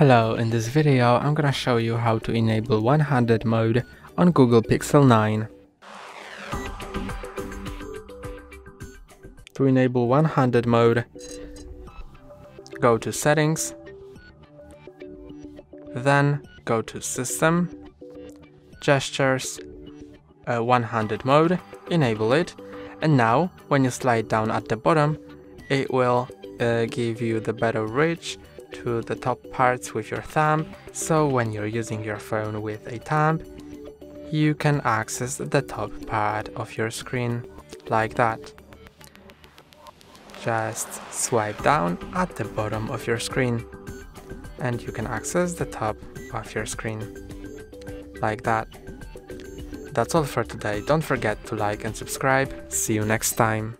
Hello, in this video I'm gonna show you how to enable 100 mode on Google Pixel 9. To enable 100 mode, go to Settings, then go to System, Gestures, 100 mode, enable it, and now when you slide down at the bottom it will give you the better reach to the top parts with your thumb, so when you're using your phone with a thumb you can access the top part of your screen like that. Just swipe down at the bottom of your screen and you can access the top of your screen like that. That's all for today. Don't forget to like and subscribe. See you next time.